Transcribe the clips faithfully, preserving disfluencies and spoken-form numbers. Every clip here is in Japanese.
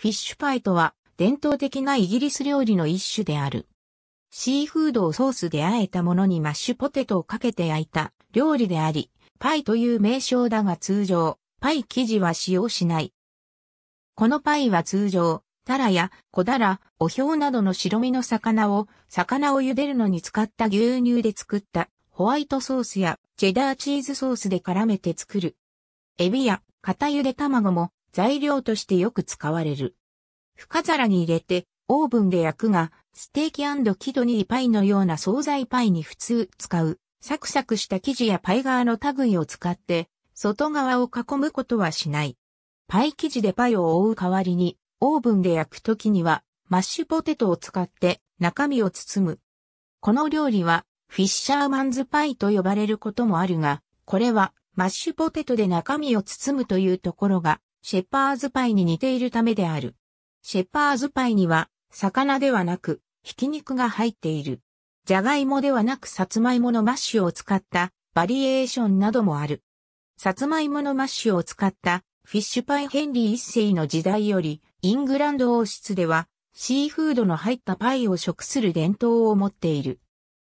フィッシュパイとは伝統的なイギリス料理の一種である。シーフードをソースで和えたものにマッシュポテトをかけて焼いた料理であり、パイという名称だが通常、パイ生地は使用しない。このパイは通常、タラや小ダラ、オヒョウなどの白身の魚を、魚を茹でるのに使った牛乳で作ったホワイトソースやチェダーチーズソースで絡めて作る。エビや片ゆで卵も材料としてよく使われる。深皿に入れてオーブンで焼くが、ステーキ&キドニーパイのような惣菜パイに普通使う、サクサクした生地やパイ側の類を使って、外側を囲むことはしない。パイ生地でパイを覆う代わりに、オーブンで焼くときには、マッシュポテトを使って中身を包む。この料理は、フィッシャーマンズパイと呼ばれることもあるが、これは、マッシュポテトで中身を包むというところが、シェパーズパイに似ているためである。シェパーズパイには、魚ではなく、ひき肉が入っている。じゃがいもではなくさつまいものマッシュを使ったバリエーションなどもある。さつまいものマッシュを使ったフィッシュパイヘンリー一世の時代より、イングランド王室では、シーフードの入ったパイを食する伝統を持っている。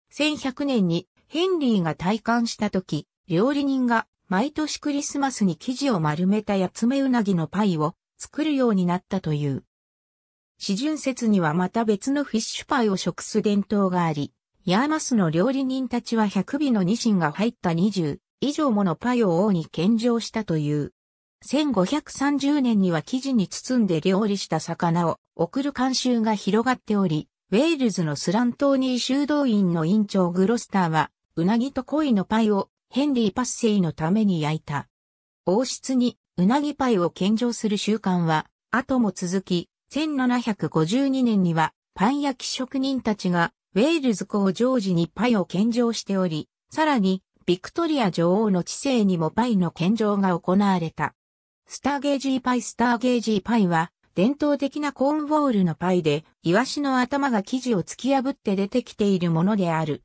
せんひゃくねんにヘンリーが戴冠した時、料理人が、毎年クリスマスに生地を丸めたヤツメウナギのパイを作るようになったという。四旬節にはまた別のフィッシュパイを食す伝統があり、ヤーマスの料理人たちはひゃくびのニシンが入ったにじゅういじょうものパイを王に献上したという。せんごひゃくさんじゅうねんには生地に包んで料理した魚を送る慣習が広がっており、ウェールズのスラントーニー修道院の院長グロスターは、ウナギと鯉のパイをヘンリーはちせいのために焼いた。王室にうなぎパイを献上する習慣は、後も続き、せんななひゃくごじゅうにねんにはパン焼き職人たちがウェールズ公ジョージにパイを献上しており、さらにビクトリア女王の治世にもパイの献上が行われた。スターゲージーパイスターゲージーパイは伝統的なコーンウォールのパイで、イワシの頭が生地を突き破って出てきているものである。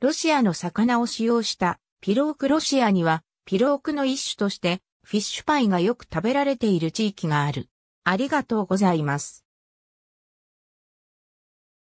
ロシアの魚を使用したピロークロシアには、ピロークの一種として、フィッシュパイがよく食べられている地域がある。ありがとうございます。